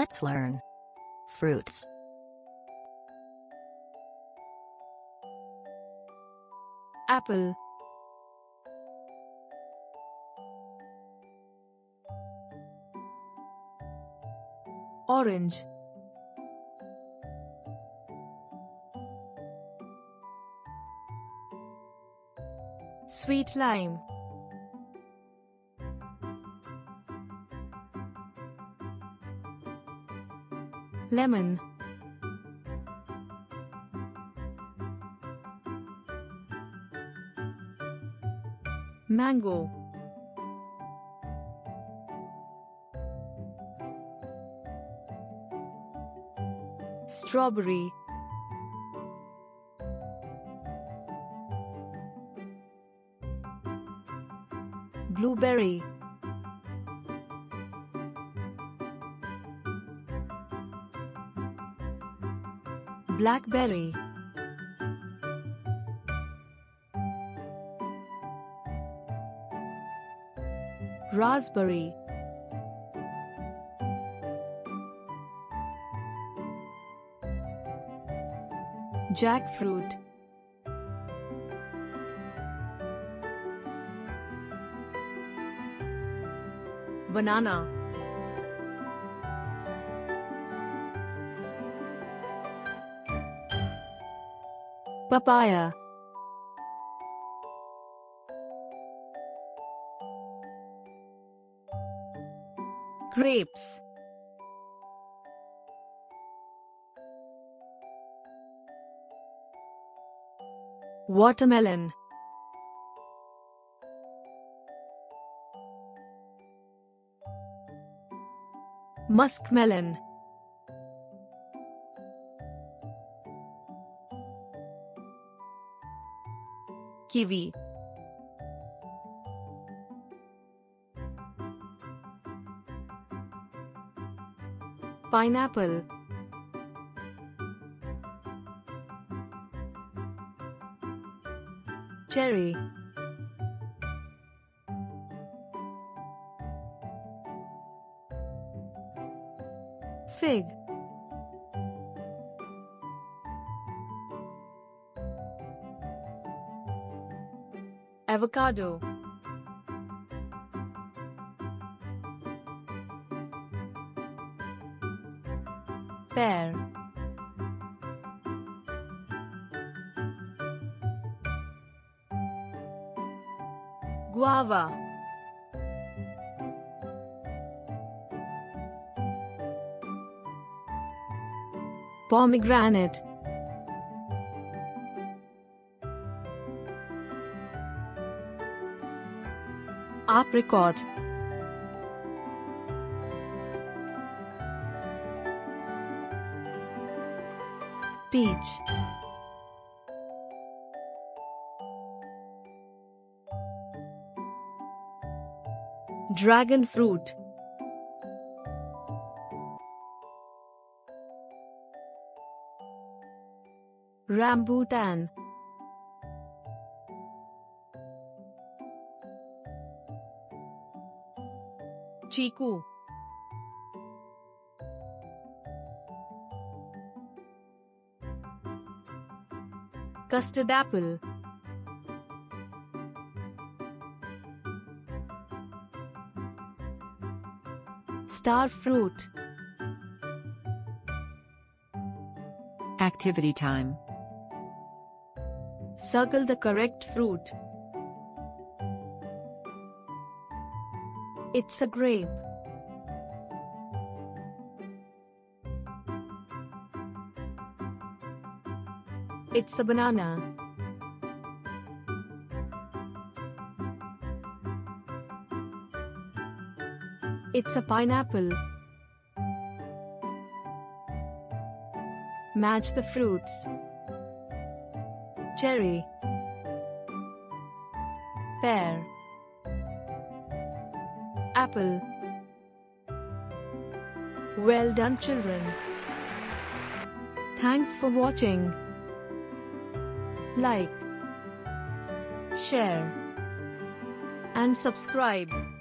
Let's learn. Fruits. Apple. Orange. Sweet lime. Lemon. Mango. Strawberry. Blueberry. Blackberry. Raspberry. Jackfruit. Banana. Papaya. Grapes. Watermelon. Muskmelon. Kiwi. Pineapple. Cherry. Fig. Avocado. Pear. Guava. Pomegranate. Apricot. Peach. Dragon fruit. Rambutan. Chiku. Custard apple. Star fruit. Activity time. Circle the correct fruit. It's a grape. It's a banana. It's a pineapple. Match the fruits. Cherry. Pear. Apple. Well done, children. Thanks for watching. Like, share, and subscribe.